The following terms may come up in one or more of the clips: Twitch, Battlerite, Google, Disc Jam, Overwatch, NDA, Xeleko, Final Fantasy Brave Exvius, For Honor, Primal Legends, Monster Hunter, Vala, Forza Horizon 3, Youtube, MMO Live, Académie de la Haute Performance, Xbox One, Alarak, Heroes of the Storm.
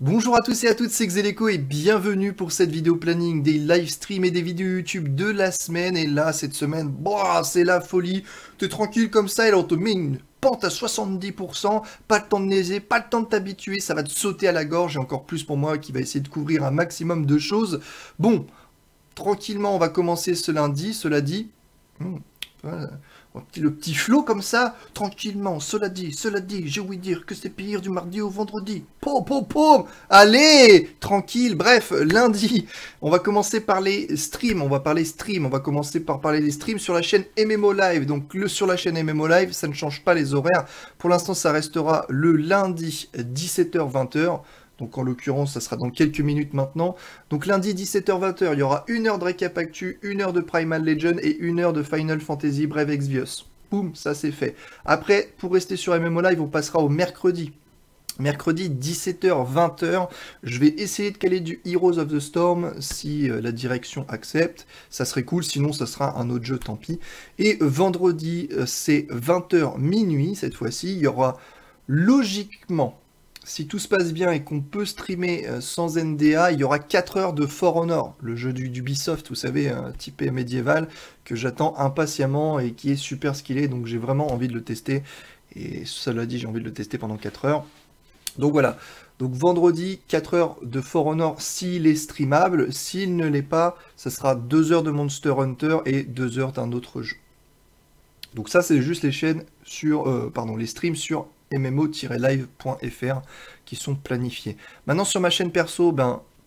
Bonjour à tous et à toutes, c'est Xeleko et bienvenue pour cette vidéo planning des live streams et des vidéos YouTube de la semaine. Et là, cette semaine, c'est la folie. T'es tranquille comme ça et on te met une pente à 70%. Pas le temps de naiser, pas le temps de t'habituer, ça va te sauter à la gorge. Et encore plus pour moi qui va essayer de couvrir un maximum de choses. Bon, tranquillement, on va commencer ce lundi. Cela dit... voilà. Le petit flot comme ça, tranquillement, cela dit, j'ai ouï dire que c'est pire du mardi au vendredi. Allez, tranquille, bref, lundi, on va commencer par les streams, on va commencer par parler des streams sur la chaîne MMO Live. Donc, sur la chaîne MMO Live, ça ne change pas les horaires. Pour l'instant, ça restera le lundi, 17h-20h. Donc en l'occurrence, ça sera dans quelques minutes maintenant. Donc lundi 17h-20h, il y aura 1 heure de récap actu, 1 heure de Primal Legends et 1 heure de Final Fantasy Brave Exvius. Boum, ça c'est fait. Après, pour rester sur MMO Live, on passera au mercredi. Mercredi 17h-20h, je vais essayer de caler du Heroes of the Storm si la direction accepte. Ça serait cool, sinon ça sera un autre jeu, tant pis. Et vendredi, c'est 20h-00 cette fois-ci. Il y aura logiquement... Si tout se passe bien et qu'on peut streamer sans NDA, il y aura 4 heures de For Honor, le jeu d'Ubisoft, vous savez, typé médiéval, que j'attends impatiemment et qui est super skillé, donc j'ai vraiment envie de le tester. Et cela dit, j'ai envie de le tester pendant 4 heures. Donc voilà, donc vendredi, 4 heures de For Honor s'il est streamable, s'il ne l'est pas, ça sera 2 heures de Monster Hunter et 2 heures d'un autre jeu. Donc ça, c'est juste les chaînes sur, les streams sur mmo-live.fr qui sont planifiés. Maintenant sur ma chaîne perso,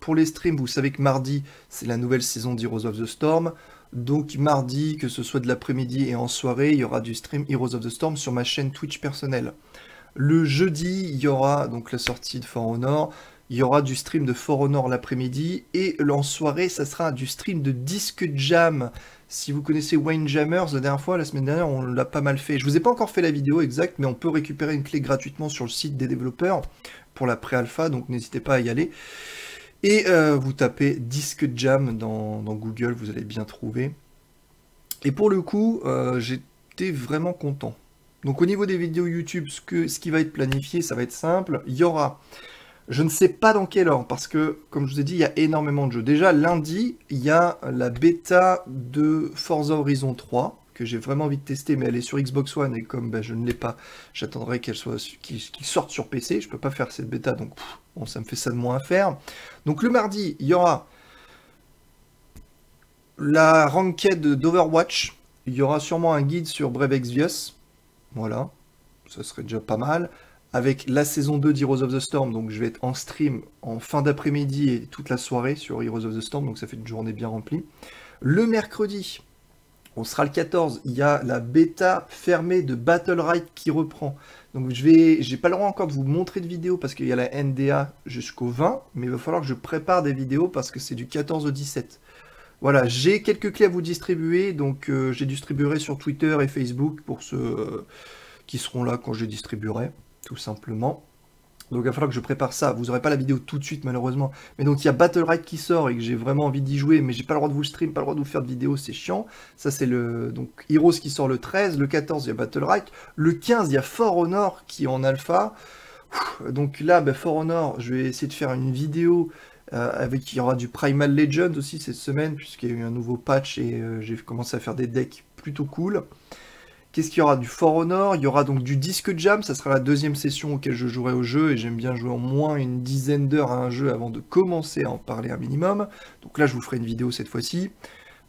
pour les streams, vous savez que mardi c'est la nouvelle saison d'Heroes of the Storm. Donc mardi, que ce soit de l'après-midi et en soirée, il y aura du stream Heroes of the Storm sur ma chaîne Twitch personnelle. Le jeudi, il y aura donc la sortie de For Honor. Il y aura du stream de For Honor l'après-midi et en soirée, ça sera du stream de Disc Jam. Si vous connaissez Wine Jammers, la semaine dernière, on l'a pas mal fait. Je vous ai pas encore fait la vidéo exacte, mais on peut récupérer une clé gratuitement sur le site des développeurs pour la pré-alpha, donc n'hésitez pas à y aller. Et vous tapez Disc Jam dans Google, vous allez bien trouver. Et pour le coup, j'étais vraiment content. Donc au niveau des vidéos YouTube, ce qui va être planifié, ça va être simple. Il y aura... Je ne sais pas dans quel ordre, parce que, comme je vous ai dit, il y a énormément de jeux. Déjà, lundi, il y a la bêta de Forza Horizon 3, que j'ai vraiment envie de tester, mais elle est sur Xbox One, et comme je ne l'ai pas, j'attendrai qu'elle sorte sur PC. Je ne peux pas faire cette bêta, donc ça me fait ça de moins à faire. Donc le mardi, il y aura la ranked d'Overwatch. Il y aura sûrement un guide sur Brave Exvius. Voilà, ça serait déjà pas mal. Avec la saison 2 d'Heroes of the Storm, donc je vais être en stream en fin d'après-midi et toute la soirée sur Heroes of the Storm, donc ça fait une journée bien remplie. Le mercredi, on sera le 14, il y a la bêta fermée de Battlerite qui reprend. Donc j'ai pas le droit encore de vous montrer de vidéos parce qu'il y a la NDA jusqu'au 20, mais il va falloir que je prépare des vidéos parce que c'est du 14 au 17. Voilà, j'ai quelques clés à vous distribuer, donc j'ai distribué sur Twitter et Facebook pour ceux qui seront là quand je les distribuerai. Tout simplement. Donc il va falloir que je prépare ça. Vous n'aurez pas la vidéo tout de suite malheureusement. Mais donc il y a Battlerite qui sort et que j'ai vraiment envie d'y jouer. Mais j'ai pas le droit de vous stream, pas le droit de vous faire de vidéo, c'est chiant. Ça c'est le... Donc Heroes qui sort le 13, le 14 il y a Battlerite. Le 15 il y a For Honor qui est en alpha. Donc là For Honor, je vais essayer de faire une vidéo avec... Il y aura du Primal Legends aussi cette semaine puisqu'il y a eu un nouveau patch et j'ai commencé à faire des decks plutôt cool. Qu'est-ce qu'il y aura du For Honor? Il y aura donc du Disc Jam, ça sera la deuxième session auquel je jouerai au jeu, et j'aime bien jouer au moins une dizaine d'heures à un jeu avant de commencer à en parler un minimum. Donc là, je vous ferai une vidéo cette fois-ci.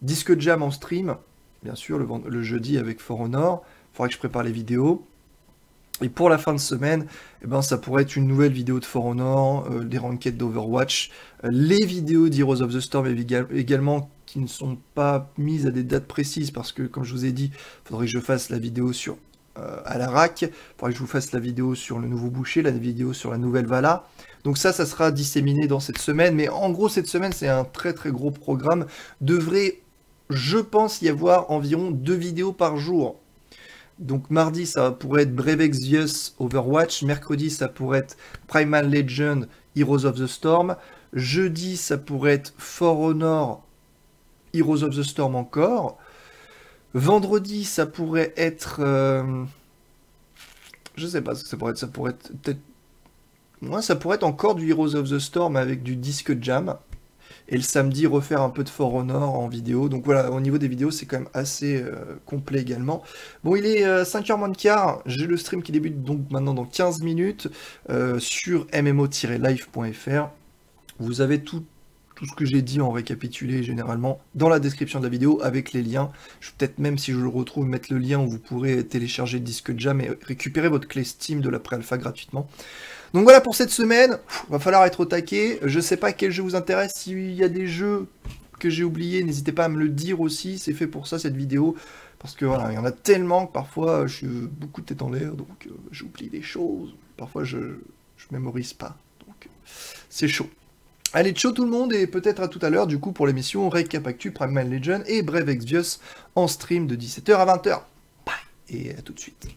Disc Jam en stream, bien sûr, le jeudi avec For Honor. Il faudra que je prépare les vidéos. Et pour la fin de semaine, ça pourrait être une nouvelle vidéo de For Honor, des ranked d'Overwatch, les vidéos d'Heroes of the Storm également, qui ne sont pas mises à des dates précises, parce que, comme je vous ai dit, il faudrait que je fasse la vidéo sur Alarak, il faudrait que je vous fasse la vidéo sur le nouveau boucher, la vidéo sur la nouvelle Vala. Donc ça sera disséminé dans cette semaine, mais en gros, cette semaine, c'est un très très gros programme. Devrait, je pense, y avoir environ 2 vidéos par jour. Donc mardi, ça pourrait être Brave Exvius Overwatch. Mercredi, ça pourrait être Primal Legend Heroes of the Storm. Jeudi, ça pourrait être For Honor Heroes of the Storm encore. Vendredi, ça pourrait être... Je sais pas ce que ça pourrait être. Ça pourrait être peut-être Moi, ça pourrait être encore du Heroes of the Storm avec du Disc Jam. Et le samedi, refaire un peu de For Honor en vidéo. Donc voilà, au niveau des vidéos, c'est quand même assez complet également. Bon, il est 5h moins de quart. J'ai le stream qui débute donc maintenant dans 15 minutes sur mmo-live.fr. Vous avez tout ce que j'ai dit en récapitulé généralement dans la description de la vidéo avec les liens. Je vais peut-être même, si je le retrouve, mettre le lien où vous pourrez télécharger le disque Jam et récupérer votre clé Steam de la pré-alpha gratuitement. Donc voilà pour cette semaine, va falloir être au taquet. Je sais pas quel jeu vous intéresse, s'il y a des jeux que j'ai oubliés, n'hésitez pas à me le dire aussi, c'est fait pour ça cette vidéo. Parce que voilà, il y en a tellement que parfois je suis beaucoup de tête en l'air, donc j'oublie des choses. Parfois je mémorise pas, donc c'est chaud. Allez, ciao tout le monde, et peut-être à tout à l'heure, du coup, pour l'émission Récap Actu, Primal Legends et Brave Exvius en stream de 17h à 20h. Bye, et à tout de suite.